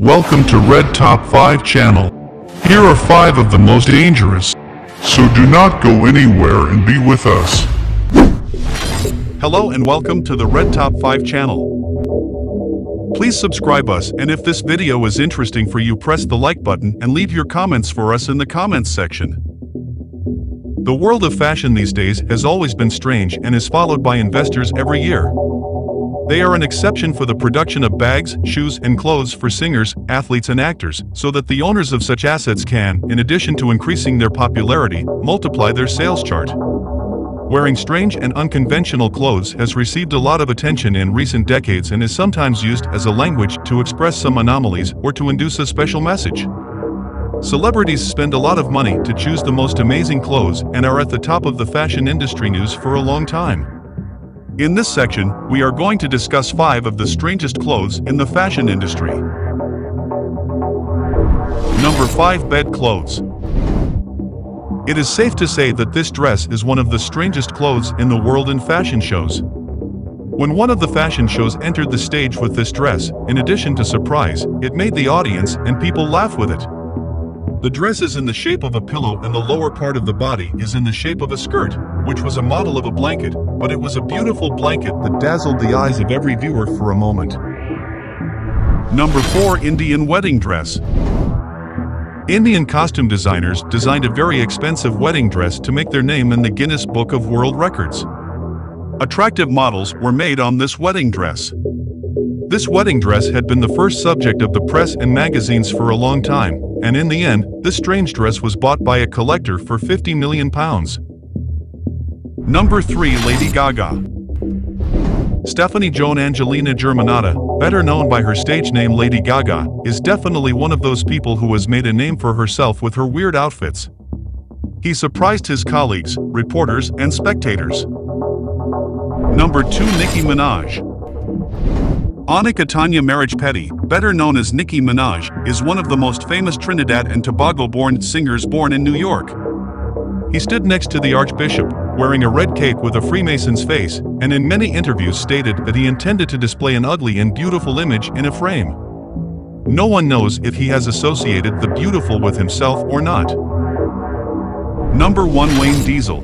Welcome to Red Top 5 channel. Here are 5 of the most dangerous, so do not go anywhere and be with us. Hello and welcome to the Red Top 5 channel. Please subscribe us, and if this video is interesting for you, press the like button and leave your comments for us in the comments section. The world of fashion these days has always been strange and is followed by investors every year. They are an exception for the production of bags, shoes, and clothes for singers, athletes, and actors, so that the owners of such assets can, in addition to increasing their popularity, multiply their sales chart. Wearing strange and unconventional clothes has received a lot of attention in recent decades and is sometimes used as a language to express some anomalies or to induce a special message. Celebrities spend a lot of money to choose the most amazing clothes and are at the top of the fashion industry news for a long time. In this section, we are going to discuss 5 of the strangest clothes in the fashion industry. Number 5. Bed clothes. It is safe to say that this dress is one of the strangest clothes in the world in fashion shows. When one of the fashion shows entered the stage with this dress, in addition to surprise, it made the audience and people laugh with it. The dress is in the shape of a pillow and the lower part of the body is in the shape of a skirt, which was a model of a blanket, but it was a beautiful blanket that dazzled the eyes of every viewer for a moment. Number 4. Indian wedding dress. Indian costume designers designed a very expensive wedding dress to make their name in the Guinness Book of World Records. Attractive models were made on this wedding dress. This wedding dress had been the first subject of the press and magazines for a long time, and in the end, this strange dress was bought by a collector for £50 million. Number 3. Lady Gaga. Stephanie Joan Angelina Germanotta, better known by her stage name Lady Gaga, is definitely one of those people who has made a name for herself with her weird outfits. He surprised his colleagues, reporters, and spectators. Number 2. Nicki Minaj. Onika Tanya Maraj Petty, better known as Nicki Minaj, is one of the most famous Trinidad and Tobago-born singers born in New York. He stood next to the Archbishop, wearing a red cape with a Freemason's face, and in many interviews stated that he intended to display an ugly and beautiful image in a frame. No one knows if he has associated the beautiful with himself or not. Number 1. Wayne Diesel.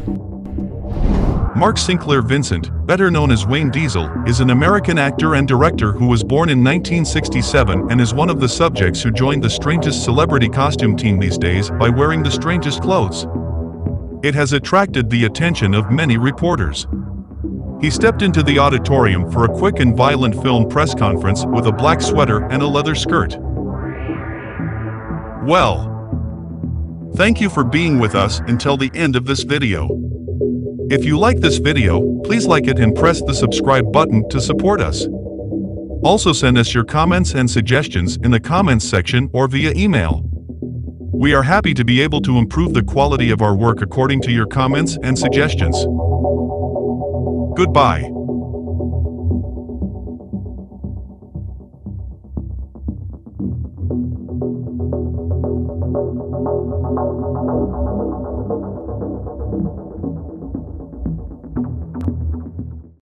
Mark Sinclair Vincent, better known as Wayne Diesel, is an American actor and director who was born in 1967 and is one of the subjects who joined the strangest celebrity costume team these days by wearing the strangest clothes. It has attracted the attention of many reporters. He stepped into the auditorium for a quick and violent film press conference with a black sweater and a leather skirt. Well, thank you for being with us until the end of this video. If you like this video, please like it and press the subscribe button to support us. Also send us your comments and suggestions in the comments section or via email. We are happy to be able to improve the quality of our work according to your comments and suggestions. Goodbye.